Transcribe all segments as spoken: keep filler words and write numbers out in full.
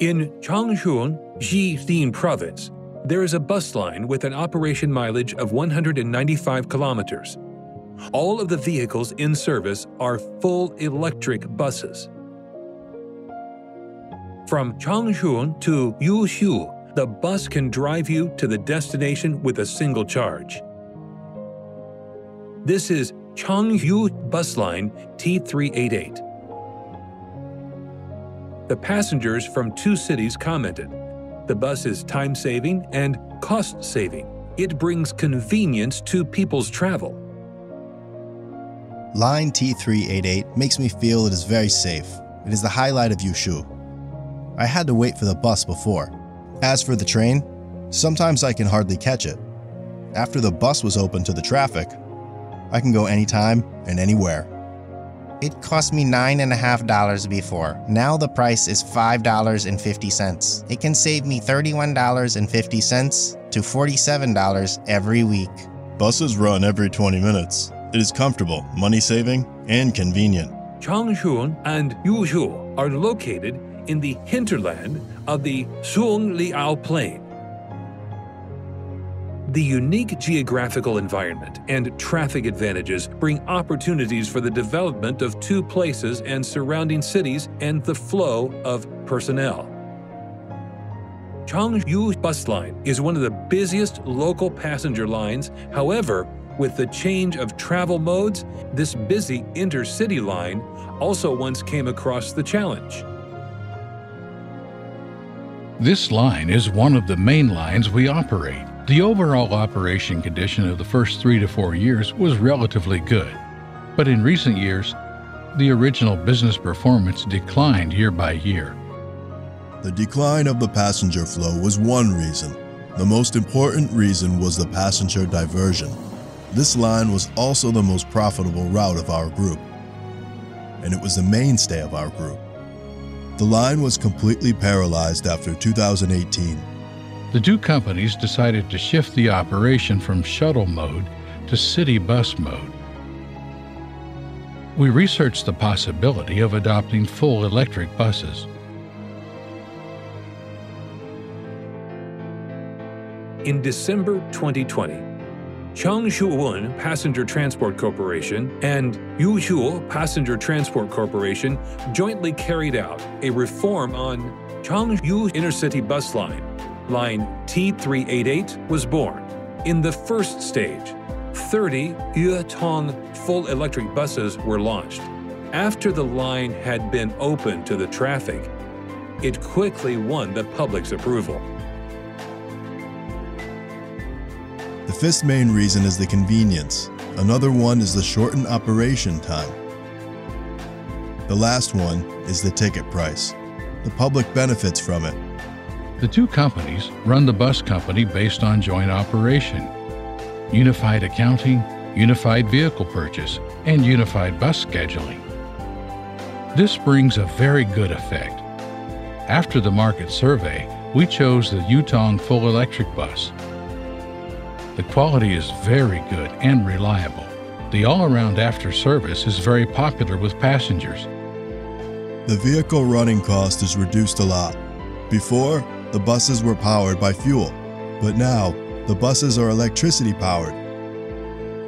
In Changchun, Jilin Province, there is a bus line with an operation mileage of one hundred ninety-five kilometers. All of the vehicles in service are full electric buses. From Changchun to Yushu, the bus can drive you to the destination with a single charge. This is Changyu Bus Line T three eighty-eight. The passengers from two cities commented, "The bus is time-saving and cost-saving. It brings convenience to people's travel." Line T three eighty-eight makes me feel it is very safe. It is the highlight of Yushu. I had to wait for the bus before. As for the train, sometimes I can hardly catch it. After the bus was open to the traffic, I can go anytime and anywhere. It cost me nine and a half dollars before. Now the price is five dollars and fifty cents. It can save me thirty-one dollars and fifty cents to forty-seven dollars every week. Buses run every twenty minutes. It is comfortable, money-saving, and convenient. Changchun and Yushu are located in the hinterland of the Songliao Plain. The unique geographical environment and traffic advantages bring opportunities for the development of two places and surrounding cities and the flow of personnel. Changyu Bus Line is one of the busiest local passenger lines. However, with the change of travel modes, this busy intercity line also once came across the challenge. This line is one of the main lines we operate. The overall operation condition of the first three to four years was relatively good, but in recent years, the original business performance declined year by year. The decline of the passenger flow was one reason. The most important reason was the passenger diversion. This line was also the most profitable route of our group, and it was the mainstay of our group. The line was completely paralyzed after two thousand eighteen. The two companies decided to shift the operation from shuttle mode to city bus mode. We researched the possibility of adopting full electric buses. In December twenty twenty, Changshuwan Passenger Transport Corporation and Yushu Passenger Transport Corporation jointly carried out a reform on Changyu Intercity Bus Line. Line T three eighty-eight was born. In the first stage, thirty Yutong full electric buses were launched. After the line had been opened to the traffic, it quickly won the public's approval. The fifth main reason is the convenience. Another one is the shortened operation time. The last one is the ticket price. The public benefits from it. The two companies run the bus company based on joint operation, unified accounting, unified vehicle purchase, and unified bus scheduling. This brings a very good effect. After the market survey, we chose the Yutong full electric bus. The quality is very good and reliable. The all-around after service is very popular with passengers. The vehicle running cost is reduced a lot. Before, the buses were powered by fuel, but now the buses are electricity powered,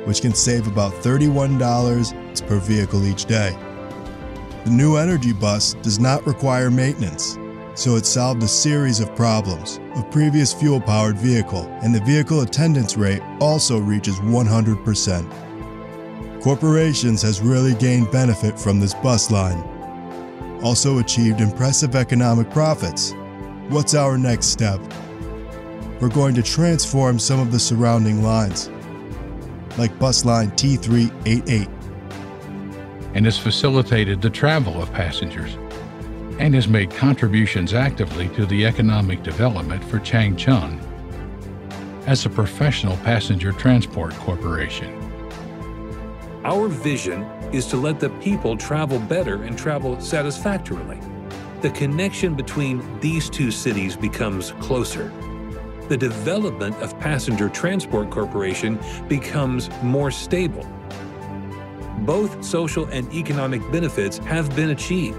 which can save about thirty-one dollars per vehicle each day. The new energy bus does not require maintenance, so it solved a series of problems of previous fuel-powered vehicle, and the vehicle attendance rate also reaches one hundred percent. Corporations has really gained benefit from this bus line, also achieved impressive economic profits. What's our next step? We're going to transform some of the surrounding lines, like bus line T three eighty-eight. And has facilitated the travel of passengers, and has made contributions actively to the economic development for Changchun as a professional passenger transport corporation. Our vision is to let the people travel better and travel satisfactorily. The connection between these two cities becomes closer. The development of Passenger Transport Corporation becomes more stable. Both social and economic benefits have been achieved.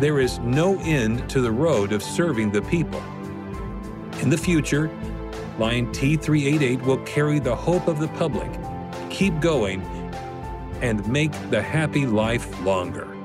There is no end to the road of serving the people. In the future, Line T three eighty-eight will carry the hope of the public, keep going, and make the happy life longer.